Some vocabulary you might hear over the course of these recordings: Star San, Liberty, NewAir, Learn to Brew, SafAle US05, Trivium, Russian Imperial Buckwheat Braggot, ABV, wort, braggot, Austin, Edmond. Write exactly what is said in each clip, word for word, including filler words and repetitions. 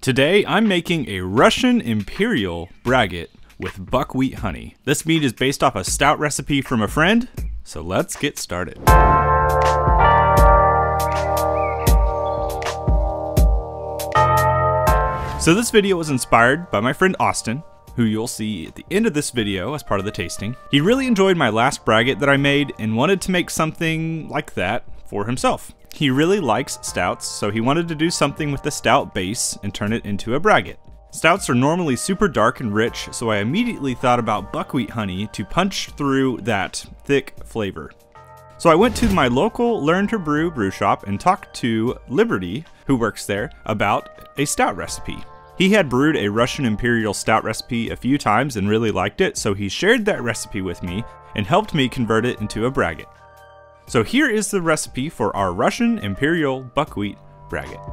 Today I'm making a Russian Imperial Braggot with buckwheat honey. This meat is based off a stout recipe from a friend, so let's get started. So this video was inspired by my friend Austin, who you'll see at the end of this video as part of the tasting. He really enjoyed my last braggot that I made and wanted to make something like that for himself. He really likes stouts, so he wanted to do something with the stout base and turn it into a braggot. Stouts are normally super dark and rich, so I immediately thought about buckwheat honey to punch through that thick flavor. So I went to my local Learn to Brew brew shop and talked to Liberty, who works there, about a stout recipe. He had brewed a Russian Imperial stout recipe a few times and really liked it, so he shared that recipe with me and helped me convert it into a braggot. So here is the recipe for our Russian Imperial Buckwheat Braggot.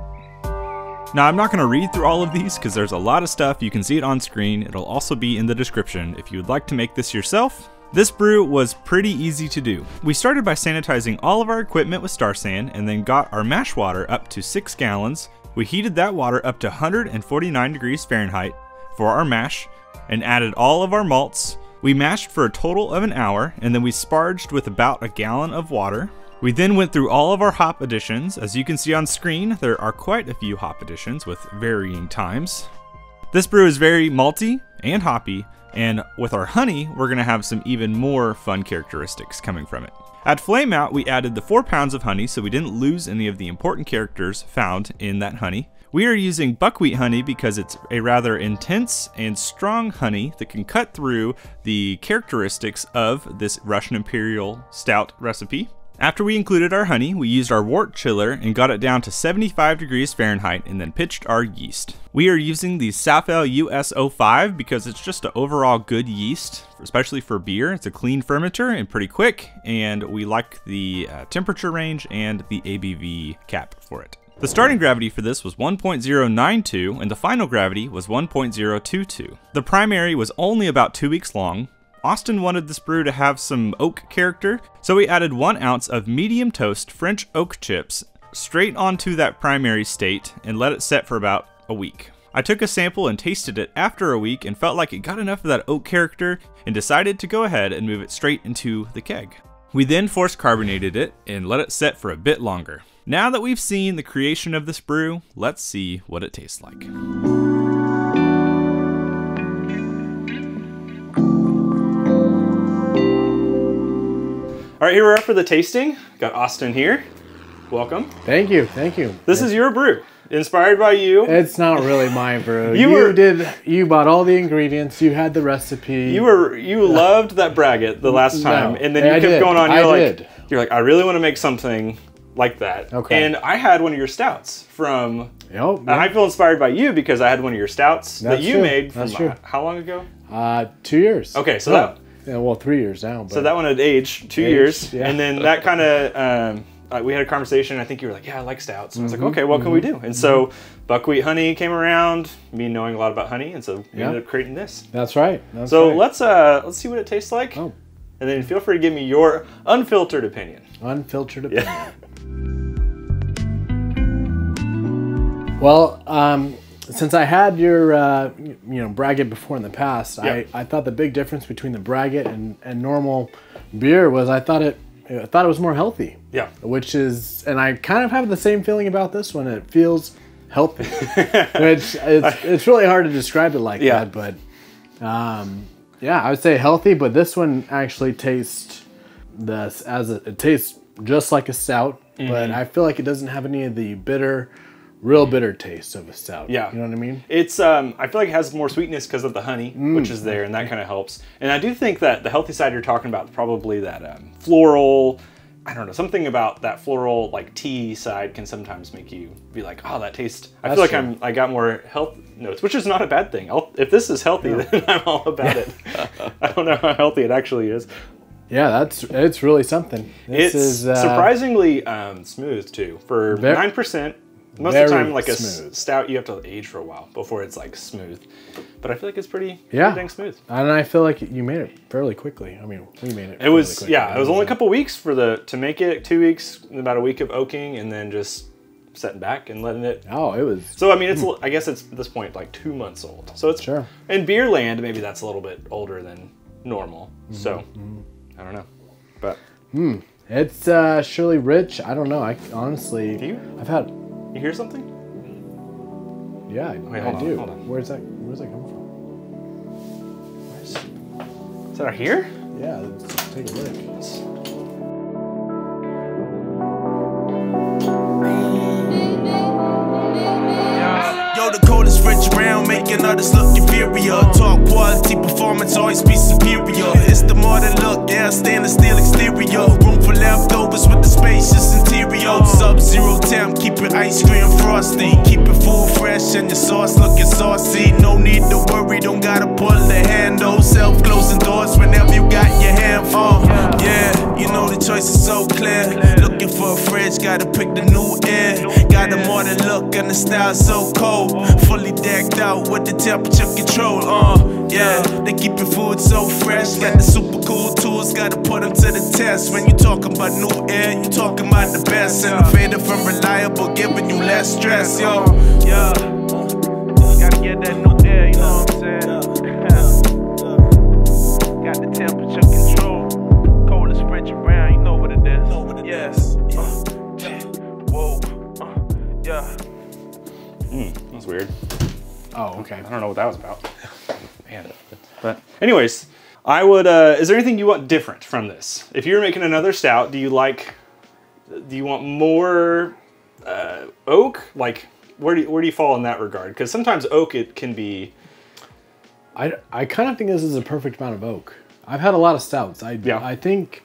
Now I'm not going to read through all of these because there's a lot of stuff. You can see it on screen. It'll also be in the description if you would like to make this yourself. This brew was pretty easy to do. We started by sanitizing all of our equipment with Star San and then got our mash water up to six gallons. We heated that water up to one hundred forty-nine degrees Fahrenheit for our mash and added all of our malts. We mashed for a total of an hour, and then we sparged with about a gallon of water. We then went through all of our hop additions. As you can see on screen, there are quite a few hop additions with varying times. This brew is very malty and hoppy, and with our honey, we're gonna have some even more fun characteristics coming from it. At flame out, we added the four pounds of honey, so we didn't lose any of the important characters found in that honey. We are using buckwheat honey because it's a rather intense and strong honey that can cut through the characteristics of this Russian Imperial stout recipe. After we included our honey, we used our wort chiller and got it down to seventy-five degrees Fahrenheit and then pitched our yeast. We are using the SafAle U S oh five because it's just an overall good yeast, especially for beer. It's a clean fermenter and pretty quick, and we like the uh, temperature range and the A B V cap for it. The starting gravity for this was one point zero nine two and the final gravity was one point zero two two. The primary was only about two weeks long. Austin wanted this brew to have some oak character, so we added one ounce of medium toast French oak chips straight onto that primary state and let it set for about a week. I took a sample and tasted it after a week and felt like it got enough of that oak character and decided to go ahead and move it straight into the keg. We then force carbonated it and let it set for a bit longer. Now that we've seen the creation of this brew, let's see what it tastes like. All right, here we're up for the tasting. Got Austin here. Welcome. Thank you, thank you. This it's, is your brew, inspired by you. It's not really my brew. you you were, did, you bought all the ingredients, you had the recipe. You were, you loved that braggot the last time, no, and then you I kept did. going on, you're I like, did. you're like, I really wanna make something like that. Okay. And I had one of your stouts from, yep, yep. I feel inspired by you because I had one of your stouts That's that you true. made from That's true. how long ago? Uh, two years. Okay, so yeah. that. Yeah, well, three years now. But so that one had aged two aged, years. Yeah. And then that kind of, um, uh, we had a conversation, I think you were like, yeah, I like stouts. And mm-hmm, I was like, okay, what mm-hmm. can we do? And mm-hmm. so buckwheat honey came around, me knowing a lot about honey, and so we yeah. ended up creating this. That's right. That's so right. let's uh, let's see what it tastes like. Oh. And then feel free to give me your unfiltered opinion. Unfiltered opinion. Yeah. Well, um, since I had your uh, you know braggot before in the past, yep. I, I thought the big difference between the braggot and, and normal beer was I thought it I thought it was more healthy. Yeah. Which is, and I kind of have the same feeling about this one. It feels healthy, which it's, it's really hard to describe it like yeah. that. But um, yeah, I would say healthy. But this one actually tastes this as a, it tastes just like a stout, mm-hmm. but I feel like it doesn't have any of the bitter. Real bitter taste of a stout. Yeah, you know what I mean. It's um, I feel like it has more sweetness because of the honey, mm. which is there, and that kind of helps. And I do think that the healthy side you're talking about, probably that um, floral, I don't know, something about that floral like tea side can sometimes make you be like, oh, that tastes. I That's feel like true. I'm I got more health notes, which is not a bad thing. I'll, if this is healthy, yeah. then I'm all about it. I don't know how healthy it actually is. Yeah, that's it's really something. This it's is, uh, surprisingly um, smooth too for nine percent. Most Very of the time, like a smooth. stout, you have to age for a while before it's like smooth. But I feel like it's pretty, yeah. pretty dang smooth. And I feel like you made it fairly quickly. I mean, we made it. It was quickly. yeah. It was only a couple weeks for the to make it. Two weeks, about a week of oaking, and then just setting back and letting it. Oh, it was. So I mean, it's mm. I guess it's at this point like two months old. So it's sure. In beer land, maybe that's a little bit older than normal. Mm-hmm. So mm-hmm. I don't know, but mm. it's uh, surely rich. I don't know. I honestly, do you? I've had. You hear something? Yeah, I, Wait, I on, do. Where's that? Where's that come from? Where's, is that here? Yeah, let's take a look. Let's, rich around, making others look inferior. Talk quality, performance always be superior. It's the modern look, yeah, stainless steel exterior. Room for leftovers with the spacious interior. Sub-zero temp, keep your ice cream frosty. Keep your food fresh and your sauce looking saucy. No need to worry, don't gotta pull the handle. Self-closing doors whenever you got your hand full. Yeah, you know the choice is so clear. Looking for a fridge, gotta pick the NewAir. Got a modern look and the style so cold. Fully decked out with the temperature control, uh, yeah. They keep your food so fresh, got the super cool tools, gotta put them to the test. When you talking about NewAir, you talking about the best. Innovative and reliable, giving you less stress, yo. Yeah, gotta get that NewAir, you know what I'm saying? Got the temperature control, coldest fridge around, you know what it is. Yes, uh, whoa, uh, yeah. Mm, that was weird. Oh, okay. I don't know what that was about. Man. But anyways, I would, uh, is there anything you want different from this? If you're making another stout, do you like, do you want more uh, oak? Like, where do, you, where do you fall in that regard? Because sometimes oak, it can be. I, I kind of think this is a perfect amount of oak. I've had a lot of stouts. I, yeah. I think,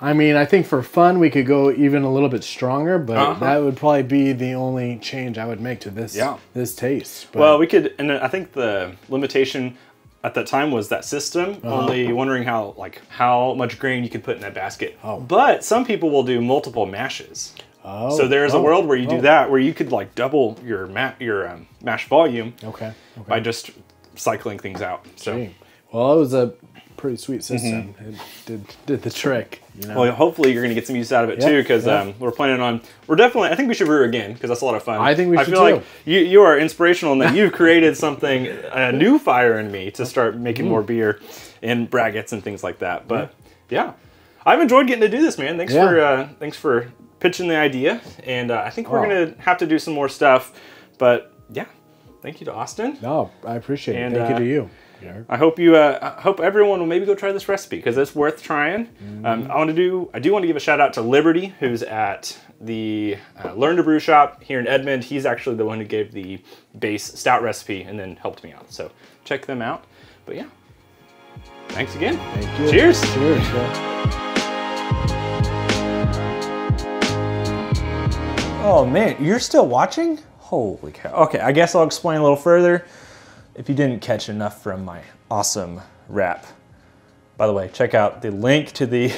I mean, I think for fun, we could go even a little bit stronger, but uh-huh. that would probably be the only change I would make to this yeah. this taste. But well, we could, and I think the limitation at that time was that system, uh-huh. only wondering how like how much grain you could put in that basket. Oh. But some people will do multiple mashes. Oh. So there's oh. a world where you do oh. that, where you could like double your, ma your um, mash volume okay. Okay. by just cycling things out. So. Gee. Well, it was a pretty sweet system. Mm-hmm. It did, did the trick. You know? Well, hopefully you're going to get some use out of it yeah, too, because yeah. um, we're planning on, we're definitely, I think we should brew again, because that's a lot of fun. I think we should I feel too. Like you, you are inspirational in that you've created something, a new fire in me to start making mm. more beer and braggots and things like that. But yeah, yeah. I've enjoyed getting to do this, man. Thanks, yeah. for, uh, thanks for pitching the idea. And uh, I think we're oh. going to have to do some more stuff. But yeah, thank you to Austin. No, I appreciate and, it. Thank uh, you to you. Yeah. I hope you. Uh, I hope everyone will maybe go try this recipe because it's worth trying. Mm-hmm. um, I want to do. I do want to give a shout out to Liberty, who's at the uh, Learn to Brew shop here in Edmond. He's actually the one who gave the base stout recipe and then helped me out. So check them out. But yeah, thanks again. Thank you. Cheers. Cheers. Yeah. Oh man, you're still watching? Holy cow! Okay, I guess I'll explain a little further. If you didn't catch enough from my awesome rap. By the way, check out the link to the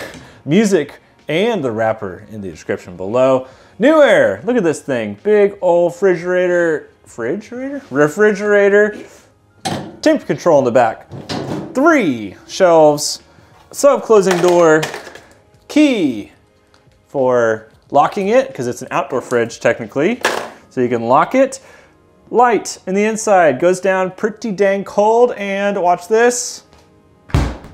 music and the rapper in the description below. NewAir, look at this thing. Big old refrigerator, refrigerator? Refrigerator. Temp control in the back. Three shelves, self-closing door, key for locking it, because it's an outdoor fridge technically, so you can lock it. Light in the inside, goes down pretty dang cold, and watch this,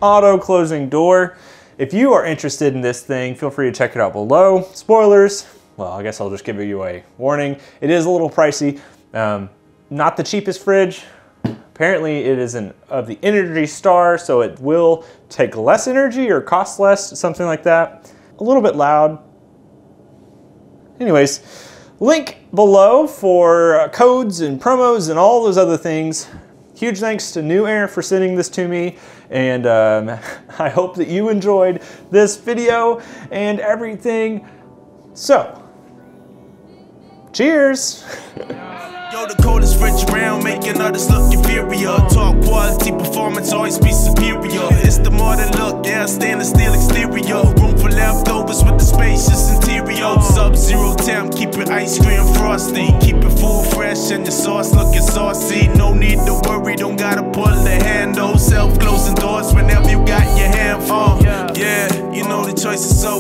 auto closing door. If you are interested in this thing, feel free to check it out below. Spoilers, well, I guess I'll just give you a warning. It is a little pricey, um, not the cheapest fridge. Apparently it is an of the Energy Star, so it will take less energy or cost less, something like that. A little bit loud. Anyways. Link below for uh, codes and promos and all those other things. Huge thanks to NewAir for sending this to me. And um, I hope that you enjoyed this video and everything. So, cheers. Yo, the coldest fridge around, making others look inferior. Talk quality, performance always be superior. It's the modern look, yeah, stainless steel exterior. Room for leftovers with the spacious interior. Sub-zero temp, keep your ice cream frosty. Keep your food fresh and your sauce looking saucy. No need to worry, don't gotta pull the handle. Self-closing doors whenever you got your hand full. Yeah, you know the choice is so